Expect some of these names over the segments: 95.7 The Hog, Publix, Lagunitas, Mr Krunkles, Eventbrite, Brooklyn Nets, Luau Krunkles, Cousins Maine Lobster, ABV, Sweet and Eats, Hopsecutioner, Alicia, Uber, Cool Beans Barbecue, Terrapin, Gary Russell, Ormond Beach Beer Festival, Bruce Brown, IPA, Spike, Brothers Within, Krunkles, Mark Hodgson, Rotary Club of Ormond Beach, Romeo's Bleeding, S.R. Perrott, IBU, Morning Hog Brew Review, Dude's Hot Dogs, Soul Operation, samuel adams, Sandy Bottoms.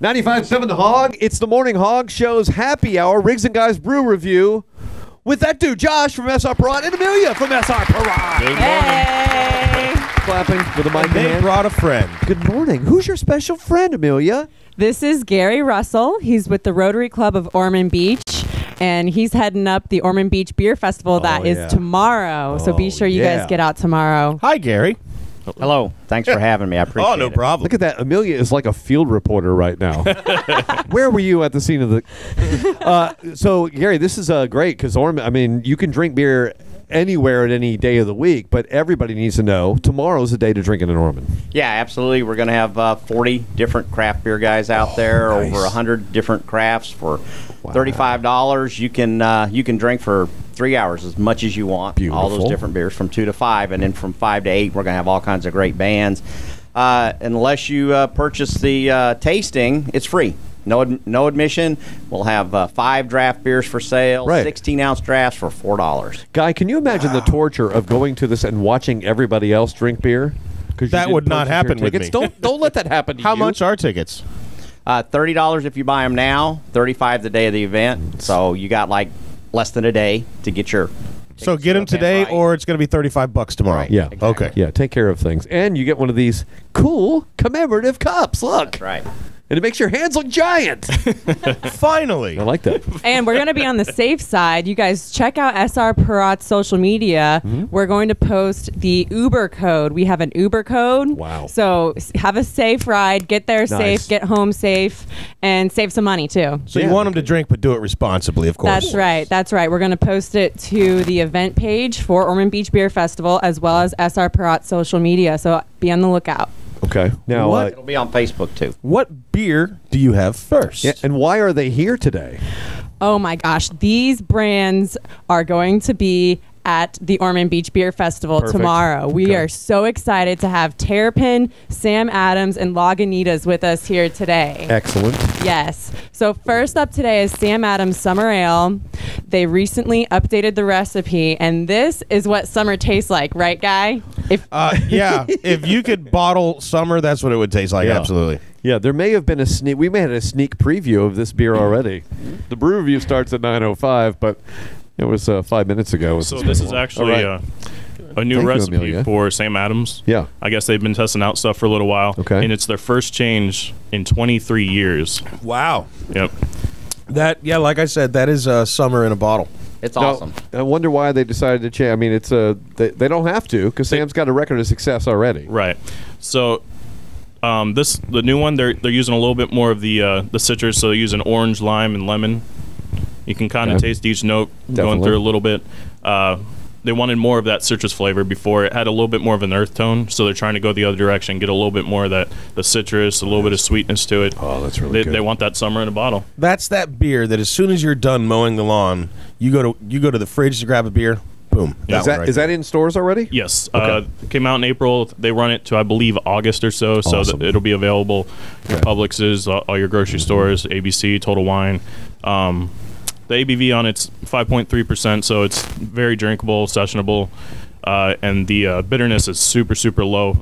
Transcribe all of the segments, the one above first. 95.7 The Hog. It's the Morning Hog Show's happy hour. Riggs and Guys Brew Review with that dude, Josh from S.R. Perrott, and Amelia from S.R. Perrott. Good morning. Hey. Clapping with a mic in hand. They brought a friend. Good morning. Who's your special friend, Amelia? This is Gary Russell. He's with the Rotary Club of Ormond Beach. And he's heading up the Ormond Beach Beer Festival that is tomorrow. So be sure you guys get out tomorrow. Hi, Gary. Hello. Thanks for having me. I appreciate it. Oh, no problem. Look at that. Amelia is like a field reporter right now. Where were you at the scene of the... so, Gary, this is great because Ormond, I mean, you can drink beer anywhere at any day of the week, but everybody needs to know tomorrow's the day to drink in Ormond. Yeah, absolutely. We're going to have 40 different craft beer guys out there, nice. Over 100 different crafts for $35. You can drink for 3 hours, as much as you want. Beautiful. All those different beers from 2 to 5, and then from 5 to 8, we're going to have all kinds of great bands. Unless you purchase the tasting, it's free. No admission. We'll have 5 draft beers for sale, 16-ounce drafts for $4. Guy, can you imagine the torture of going to this and watching everybody else drink beer? That would not happen with me. Don't let that happen to you. How much are tickets? $30 if you buy them now, $35 the day of the event. So you got like less than a day to get your... So get them today, or it's going to be $35 tomorrow. Right, yeah. Exactly. Okay. Yeah, take care of things. And you get one of these cool commemorative cups. Look. That's right. And it makes your hands look giant. Finally. I like that. And we're going to be on the safe side. You guys check out S.R. Perrott's social media. Mm-hmm. We're going to post the Uber code. We have an Uber code. Wow. So have a safe ride. Get there safe. Get home safe. And save some money, too. So you want them to drink, but do it responsibly, of course. That's right. That's right. We're going to post it to the event page for Ormond Beach Beer Festival, as well as S.R. Perrott's social media. So be on the lookout. Okay. Now it'll be on Facebook too. What beer do you have first? Yeah, and why are they here today? Oh my gosh, these brands are going to be at the Ormond Beach Beer Festival tomorrow. We are so excited to have Terrapin, Sam Adams, and Lagunitas with us here today. Excellent. Yes. So first up today is Sam Adams Summer Ale. They recently updated the recipe, and this is what summer tastes like, right, Guy? Yeah. If you could bottle summer, that's what it would taste like. Yeah. Absolutely. Yeah, there may have been a sneak. We may have had a sneak preview of this beer already. The brew review starts at 9:05, but... It was 5 minutes ago. So this is actually a new recipe for Sam Adams. Yeah. I guess they've been testing out stuff for a little while. Okay. And it's their first change in 23 years. Wow. Yep. Yeah, like I said, that is summer in a bottle. It's awesome. I wonder why they decided to change. I mean, it's they don't have to because Sam's got a record of success already. Right. So... the new one, they're using a little bit more of the citrus. So they're using orange, lime, and lemon. You can kind of taste each note going through a little bit. They wanted more of that citrus flavor before. It had a little bit more of an earth tone, so they're trying to go the other direction, get a little bit more of that citrus, a little bit of sweetness to it. Oh, that's really good. They want that summer in a bottle. That's that beer that as soon as you're done mowing the lawn, you go to the fridge to grab a beer. Boom. Yeah. Is that in stores already? Yes. Okay. Came out in April. They run it to, I believe, August or so. Awesome. So it'll be available at Publix's, all your grocery stores, ABC, Total Wine. The ABV on it's 5.3%, so it's very drinkable, sessionable, and the bitterness is super, super low,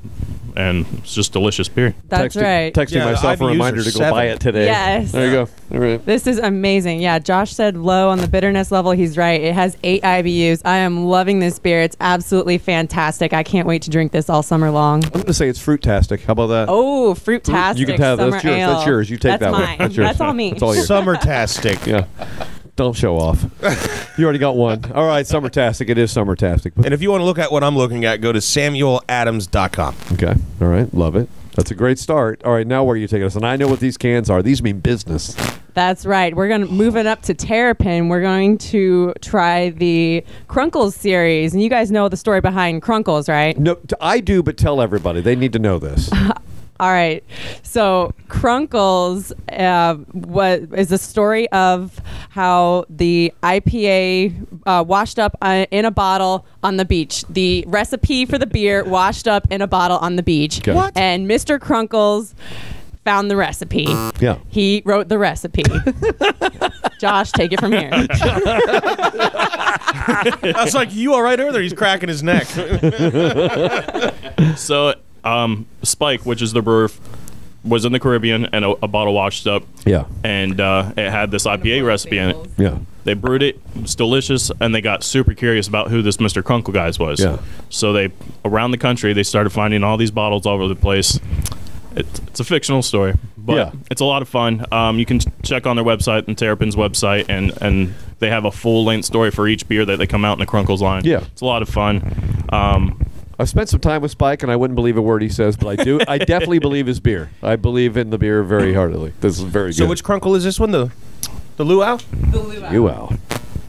and it's just delicious beer. That's right. Texting myself a reminder to go buy it today. Yes. There you go. All right. This is amazing. Yeah, Josh said low on the bitterness level. He's right. It has 8 IBUs. I am loving this beer. It's absolutely fantastic. I can't wait to drink this all summer long. I'm going to say it's fruit-tastic. How about that? Oh, fruit-tastic. You can have that. That's yours. That's yours. You take that one. That's mine. That's all me. That's all yours. Summer-tastic. Yeah. Don't show off. You already got one. All right, Summertastic. It is Summertastic. And if you want to look at what I'm looking at, go to SamuelAdams.com. Okay. All right. Love it. That's a great start. All right. Now where are you taking us? And I know what these cans are. These mean business. That's right. We're going to move it up to Terrapin. We're going to try the Krunkles series. And you guys know the story behind Krunkles, right? No, I do, but tell everybody. They need to know this. All right. So Krunkles is the story of how the IPA washed up in a bottle on the beach. The recipe for the beer washed up in a bottle on the beach. Okay. What? And Mr. Krunkles found the recipe. Yeah. He wrote the recipe. Josh, take it from here. I was like, you all right over there? He's cracking his neck. So... Spike, which is the brewer was in the Caribbean, and a bottle washed up. Yeah. And it had this IPA recipe in it. Yeah. They brewed it. It was delicious, and they got super curious about who this Mr. Krunkle guys was. Yeah. So they, around the country, they started finding all these bottles all over the place. It's a fictional story, but it's a lot of fun. You can check on their website and Terrapin's website, and they have a full-length story for each beer that they come out in the Krunkles line. Yeah. It's a lot of fun. I've spent some time with Spike, and I wouldn't believe a word he says, but I do. I definitely believe his beer. I believe in the beer very heartily. This is very good. So which Krunkle is this one? The Luau? The Luau. Luau.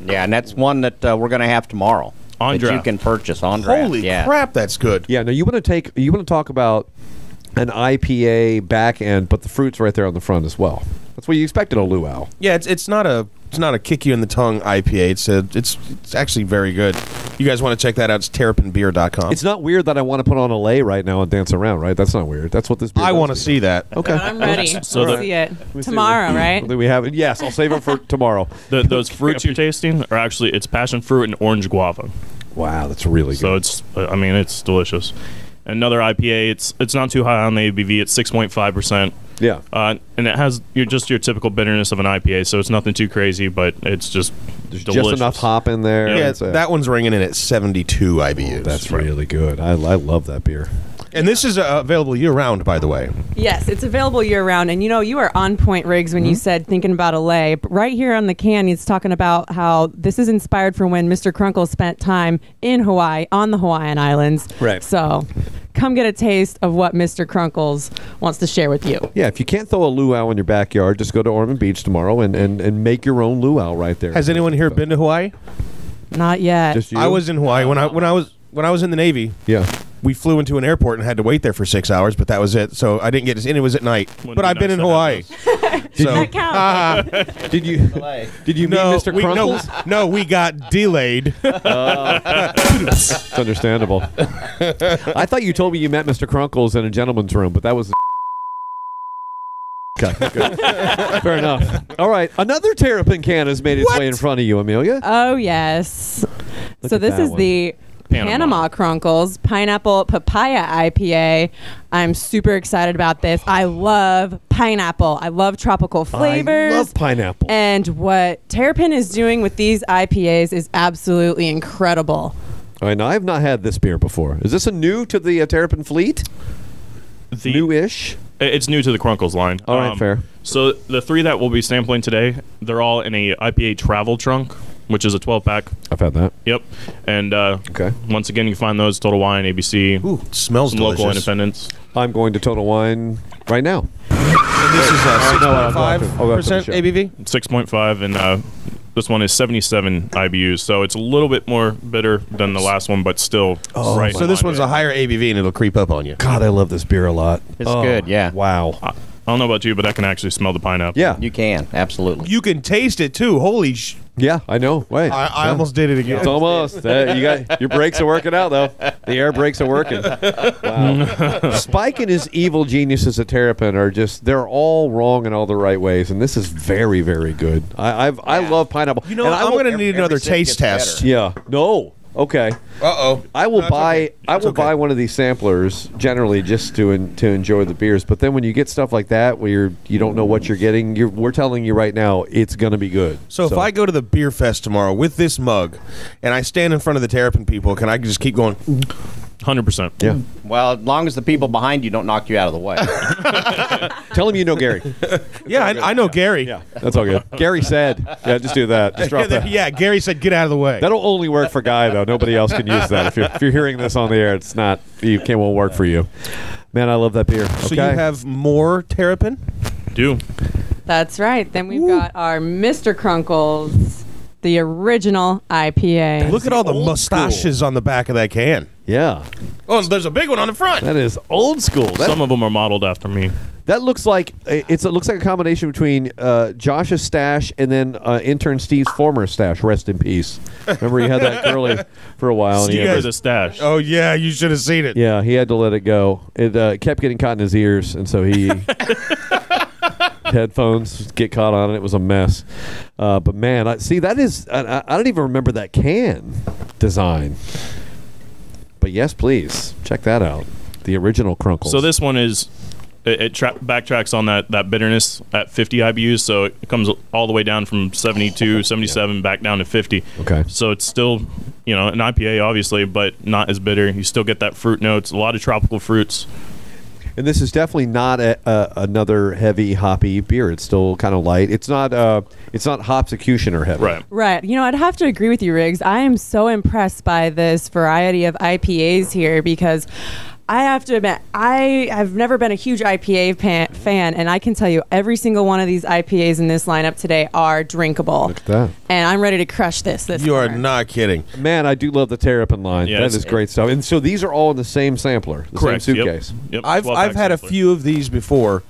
Yeah, and that's one that we're going to have tomorrow. On draft. You can purchase on draft. Holy crap, that's good. Yeah, now you want to talk about an IPA back end, but the fruit's right there on the front as well. That's what you expect in a luau. Yeah, it's not a kick you in the tongue IPA. It's actually very good. You guys want to check that out? It's terrapinbeer.com. It's not weird that I want to put on a lei right now and dance around, right? That's not weird. That's what this beer I want to see that. Okay. I'm ready. We'll see it tomorrow, right? We have it. Yes, I'll save it for tomorrow. Those fruits you're tasting are actually it's passion fruit and orange guava. Wow, that's really good. So it's delicious. Another IPA. It's not too high on the ABV. It's 6.5%. Yeah. And it has just your typical bitterness of an IPA, so it's nothing too crazy, but it's just delicious. Just enough hop in there. Yeah, that one's ringing in at 72 IBUs. Oh, that's really good. I love that beer. And this is available year-round, by the way. Yes, it's available year-round. And, you know, you are on point, Riggs, when you said thinking about a lei. But right here on the can, he's talking about how this is inspired from when Mr. Krunkle spent time in Hawaii, on the Hawaiian Islands. Right. So come get a taste of what Mr. Krunkles wants to share with you. Yeah, if you can't throw a luau in your backyard, just go to Ormond Beach tomorrow and make your own luau right there. Has anyone here been to Hawaii? Not yet. Just you? I was in Hawaii when I was in the Navy. Yeah. We flew into an airport and had to wait there for 6 hours, but that was it. So I didn't get to, and it was at night. But I've been in Hawaii. Did you meet Mr. Krunkles? No, we got delayed. It's understandable. I thought you told me you met Mr. Krunkles in a gentleman's room, but that was. Okay, good. Fair enough. All right, another Terrapin can has made its way in front of you, Amelia. Oh yes. So this is the Panama Krunkles Pineapple Papaya IPA. I'm super excited about this. I love pineapple. I love tropical flavors. I love pineapple. And what Terrapin is doing with these IPAs is absolutely incredible. All right, now I've not had this beer before. Is this a new to the Terrapin fleet? New-ish? It's new to the Krunkles line. All right, fair. So the three that we'll be sampling today, they're all in a IPA travel trunk, which is a 12-pack. I've had that. Yep. And once again, you find those, Total Wine, ABC. Ooh, smells delicious. Local independents. I'm going to Total Wine right now. And this is 6.5% ABV? 6.5, and this one is 77 IBUs, so it's a little bit more bitter than the last one, but still right. So this one's a higher ABV, and it'll creep up on you. God, I love this beer a lot. It's good, yeah. Wow. I don't know about you, but I can actually smell the pineapple. Yeah, you can, absolutely. You can taste it, too. Holy sh... Yeah, I know. Wait, I almost did it again. It's almost. Your brakes are working out, though. The air brakes are working. Wow. Spike and his evil geniuses at Terrapin are just, they're all wrong in all the right ways, and this is very, very good. I love pineapple. You know, and I'm going to need another taste test. Better. Yeah. No. Okay. Uh-oh. I will buy one of these samplers generally just to enjoy the beers. But then when you get stuff like that where you don't know what you're getting, we're telling you right now it's going to be good. So if I go to the beer fest tomorrow with this mug and I stand in front of the Terrapin people, can I just keep going? 100%. Yeah. Well, as long as the people behind you don't knock you out of the way. Tell them you know Gary. Yeah, I know Gary. Yeah, that's all good. Gary said, "Yeah, just do that. Just drop that." Yeah, Gary said, "Get out of the way." That'll only work for Guy though. Nobody else can use that. If you're hearing this on the air, it's not. It won't work for you. Man, I love that beer. Okay. So you have more Terrapin? Do. That's right. Then we've got our Mr. Krunkles, the original IPA. Look at all the mustaches on the back of that can. Yeah. Oh, there's a big one on the front. That is old school. Some of them are modeled after me. That looks like a combination between Josh's stash and then intern Steve's former stash. Rest in peace. Remember, he had that curly for a while. Steve has a stash. Oh yeah, you should have seen it. Yeah, he had to let it go. It kept getting caught in his ears, and so he. Headphones get caught on it. It was a mess, but man, I don't even remember that can design. But yes, please check that out. The original Krunkles. So this one is It backtracks on that bitterness at 50 IBUs, so it comes all the way down from 72, 77, back down to 50. Okay. So it's still, you know, an IPA, obviously, but not as bitter. You still get that fruit notes, a lot of tropical fruits. And this is definitely not another heavy hoppy beer. It's still kind of light. It's not Hopsecutioner heavy. Right. You know, I'd have to agree with you, Riggs. I am so impressed by this variety of IPAs here because I have to admit, I have never been a huge IPA fan, and I can tell you every single one of these IPAs in this lineup today are drinkable. Look at that. And I'm ready to crush this. You are not kidding. Man, I do love the Terrapin line. Yes. That is great stuff. And so these are all in the same sampler, the Correct. Same suitcase. Yep. I've had a few of these before.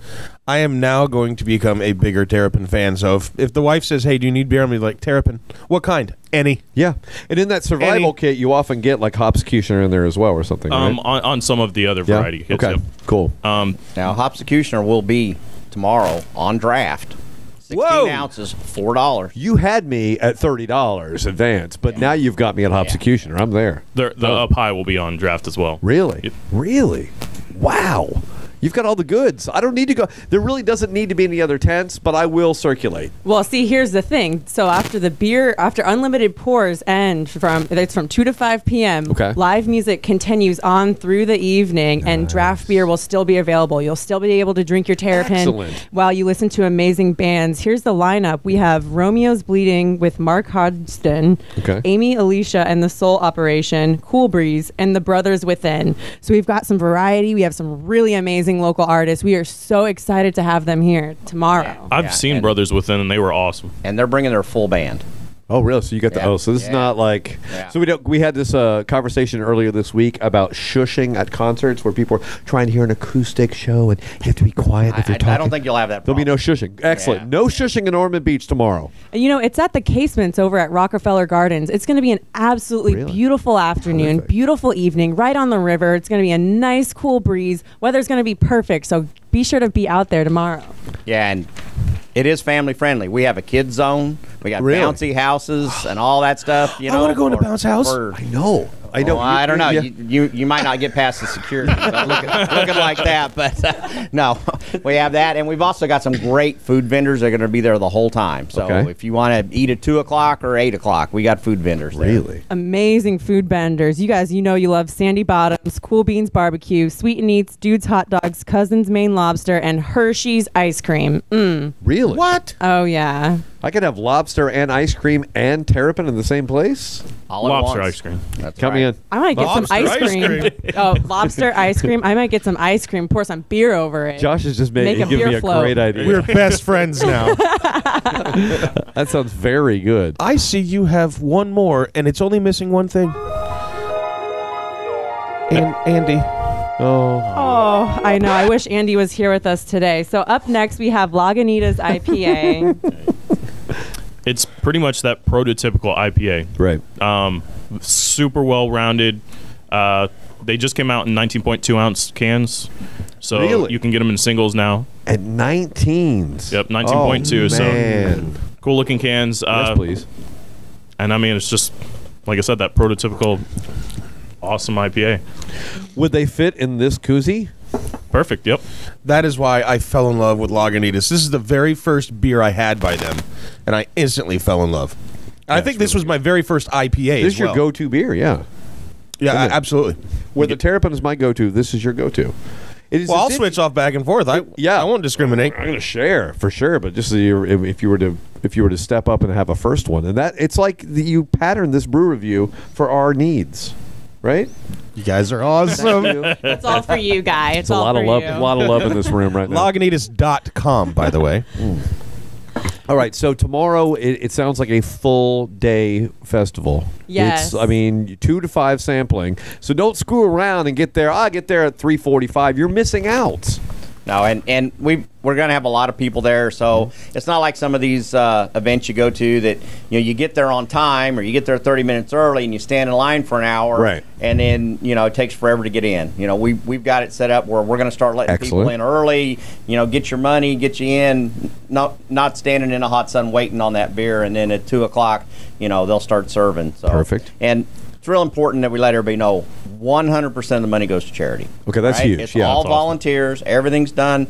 I am now going to become a bigger Terrapin fan. So if the wife says, hey, do you need beer? I'm going to be like, Terrapin. What kind? Any. Yeah. And in that survival kit, you often get like Hopsecutioner in there as well or something, right? On some of the other variety kits. Okay. Yep. Cool. Now, Hopsecutioner will be tomorrow on draft. 16 ounces, $4. You had me at $30 advance, but now you've got me at Hopsecutioner. Yeah. I'm there. The Up High will be on draft as well. Really? Yep. Really? Wow. You've got all the goods. I don't need to go. There really doesn't need to be any other tents, but I will circulate. Well, see, here's the thing. So after unlimited pours end, it's from 2 to 5 p.m., live music continues on through the evening, and draft beer will still be available. You'll still be able to drink your Terrapin while you listen to amazing bands. Here's the lineup. We have Romeo's Bleeding with Mark Hodgson, Amy, Alicia, and the Soul Operation, Cool Breeze, and the Brothers Within. So we've got some variety. We have some really amazing local artists. We are so excited to have them here tomorrow. Yeah. I've seen Brothers Within, and they were awesome. And they're bringing their full band. Oh, really? So you got the so this is not like so we had this conversation earlier this week about shushing at concerts where people are trying to hear an acoustic show and you have to be quiet if you're talking. I don't think you'll have that problem. There'll be no shushing. Excellent. Yeah. No shushing in Ormond Beach tomorrow. You know, it's at the Casements over at Rockefeller Gardens. It's going to be an absolutely beautiful afternoon, beautiful evening, right on the river. It's going to be a nice, cool breeze. Weather's going to be perfect, so be sure to be out there tomorrow. Yeah, and it is family friendly. We have a kids zone. We got bouncy houses and all that stuff. You know, I want to go in a bounce house. I know. Well, I don't know. Yeah. You might not get past the security looking like that, but no, we have that, and we've also got some great food vendors that are going to be there the whole time. So if you want to eat at 2 o'clock or 8 o'clock, we got food vendors. Really amazing food vendors. You guys, you know you love Sandy Bottoms, Cool Beans Barbecue, Sweet and Eats, Dude's Hot Dogs, Cousins Maine Lobster, and Hershey's Ice Cream. Really? What? Oh yeah. I could have lobster and ice cream and Terrapin in the same place. Lobster ice cream. That's coming in. I might get some ice cream. Lobster ice cream. I might get some ice cream. Pour some beer over it. Josh is just giving me a great idea. We're best friends now. That sounds very good. I see you have one more, and it's only missing one thing. And Andy. Oh, I know. I wish Andy was here with us today. So up next, we have Lagunitas IPA. It's pretty much that prototypical IPA. Right. Super well-rounded. They just came out in 19.2-ounce cans. So you can get them in singles now. At 19s? Yep, 19.2. Oh, man. So cool-looking cans. Yes, please. And, I mean, it's just, like I said, that prototypical awesome IPA. Would they fit in this koozie? Perfect, yep. That is why I fell in love with Lagunitas. This is the very first beer I had by them. And I instantly fell in love. Yeah, I think this was my very first IPA. This is your go-to beer, yeah, absolutely. Where the Terrapin is my go-to, this is your go-to. Well, I'll switch off back and forth. I won't discriminate. I'm gonna share for sure, but just so if you were to step up and have a first one, and that it's like you patterned this brew review for our needs, right? You guys are awesome. It's all for you, guys. It's all for you. A lot of love in this room right now. Lagunitas.com, by the way. All right, so tomorrow it sounds like a full day festival. Yes. It's, I mean, 2 to 5 sampling. So don't screw around and get there. I get there at 3:45. You're missing out. No, and we're going to have a lot of people there, so it's not like some of these events you go to that you get there on time or you get there 30 minutes early and you stand in line for an hour, and then it takes forever to get in. We've got it set up where we're going to start letting people in early, get your money, get you in, not standing in the hot sun waiting on that beer, and then at 2 o'clock, they'll start serving. So. Perfect. And it's real important that we let everybody know 100% of the money goes to charity. Okay, that's huge. It's all volunteers. Awesome. Everything's done.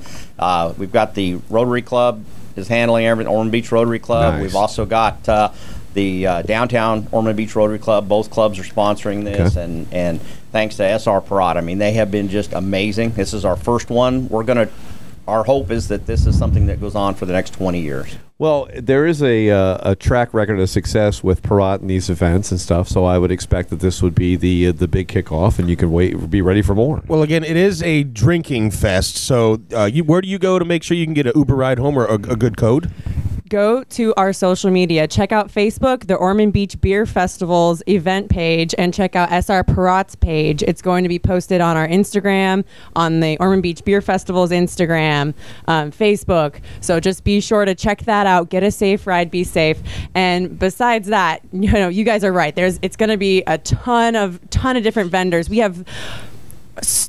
We've got the Rotary Club is handling everything, Ormond Beach Rotary Club. Nice. We've also got the downtown Ormond Beach Rotary Club. Both clubs are sponsoring this, okay. and thanks to S.R. Perrott. I mean, they have been just amazing. This is our first one. We're going to. Our hope is that this is something that goes on for the next 20 years. Well, there is a track record of success with Perrott and these events and stuff, so I would expect that this would be the big kickoff, and you can wait, be ready for more. Well, again, it is a drinking fest, so where do you go to make sure you can get an Uber ride home or a good code? Go to our social media. Check out Facebook, the Ormond Beach Beer Festival's event page, and check out S.R. Perrott's page. It's going to be posted on our Instagram, on the Ormond Beach Beer Festival's Instagram, Facebook. So just be sure to check that out. Get a safe ride. Be safe. And besides that, you know, you guys are right. It's going to be a ton of different vendors. We have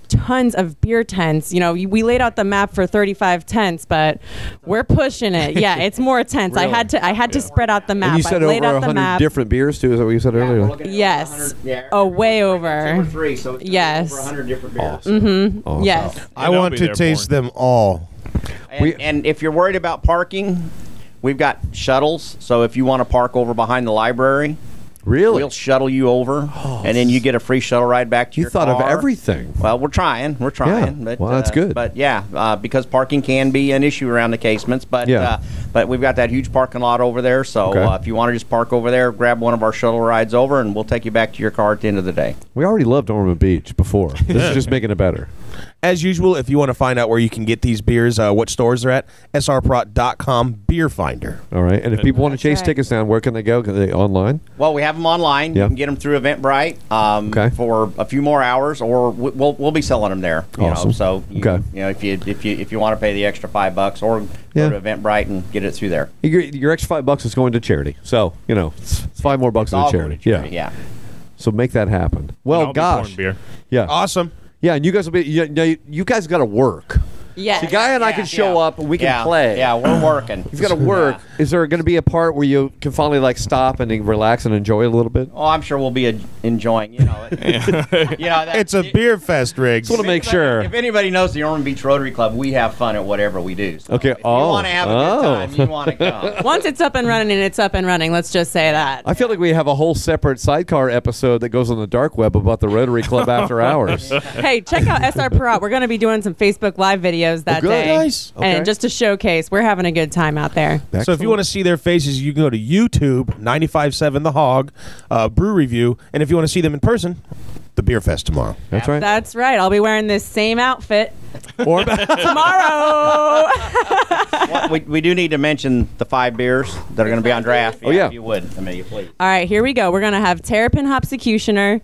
tons of beer tents. You know, we laid out the map for 35 tents, but we're pushing it. Yeah, it's more tents. Really? I had to spread out the map. And you said over 100 different beers too. Is that what you said earlier? Yes. Oh, way over. 2 or 3. So it's yes. Over 100 different beers. Awesome. Mm-hmm. Awesome. Yes. I want to taste them all. And if you're worried about parking, we've got shuttles. So if you want to park over behind the library. Really? We'll shuttle you over, and then you get a free shuttle ride back to your car. You thought of everything. Well, we're trying. Yeah. But, well, that's good. But, yeah, because parking can be an issue around the casements, but yeah. But we've got that huge parking lot over there, so okay. If you want to just park over there, grab one of our shuttle rides over, and we'll take you back to your car at the end of the day. We already loved Ormond Beach before. This is just making it better. As usual, if you want to find out where you can get these beers, what stores they're at, srprot.com beer finder. All right. And if people want to chase tickets down, where can they go? Can they online? Well, we have them online. Yep. You can get them through Eventbrite for a few more hours, or we'll be selling them there. You awesome. Know, so you, okay. You know, if you want to pay the extra $5, or yeah. Go to Eventbrite and get it through there. Your extra $5 is going to charity. So you know, it's $5 more to charity. Yeah. So make that happen. Well, and gosh. Beer. Yeah. Awesome. Yeah, and you guys will be. You guys got to work. Yeah, the guy and I can show up and we can play. Yeah, we're working. He's got to work. Yeah. Is there going to be a part where you can finally like stop and relax and enjoy it a little bit? Oh, I'm sure we'll be enjoying. You know, it's a beer fest, Riggs. Just want to make sure. If anybody knows the Ormond Beach Rotary Club, we have fun at whatever we do. So okay. If you want to have a good time, you want to come. Once it's up and running, let's just say that. I feel like we have a whole separate sidecar episode that goes on the dark web about the Rotary Club after hours. Hey, check out S.R. Perrott. We're going to be doing some Facebook Live videos. That day, nice. Okay. And just to showcase, we're having a good time out there. Excellent. So if you want to see their faces, you can go to YouTube, 95.7 The Hog, Brew Review, and if you want to see them in person, the Beer Fest tomorrow. That's right. That's right. I'll be wearing this same outfit tomorrow. Well, we do need to mention the 5 beers that are going to be on draft. Oh, yeah. If you would, Amelia, please. All right, here we go. We're going to have Terrapin Hopsecutioner,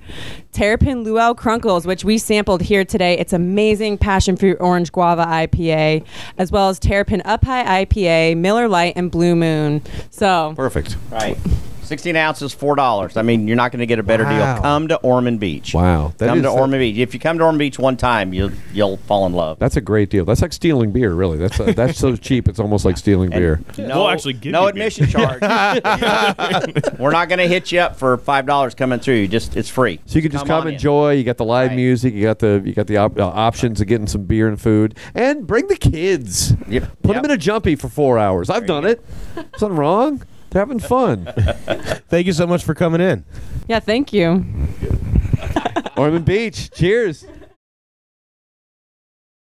Terrapin Luau Krunkles, which we sampled here today. It's amazing passion fruit orange guava IPA, as well as Terrapin Up High IPA, Miller Lite, and Blue Moon. So perfect. Right. 16 ounces, $4. I mean, you're not going to get a better deal. Come to Ormond Beach. Wow. Come to Ormond Beach. If you come to Ormond Beach one time, you'll fall in love. That's a great deal. That's like stealing beer, really. That's so cheap, it's almost like stealing beer. No, actually give no admission beer. Charge. We're not going to hit you up for $5 coming through. It's free. So you can just come enjoy. You got the live music. You got the options of getting some beer and food. And bring the kids. Yep. Put them in a jumpy for 4 hours. I've done it. Something wrong? Having fun. Thank you so much for coming in. Yeah, thank you. Ormond Beach, cheers.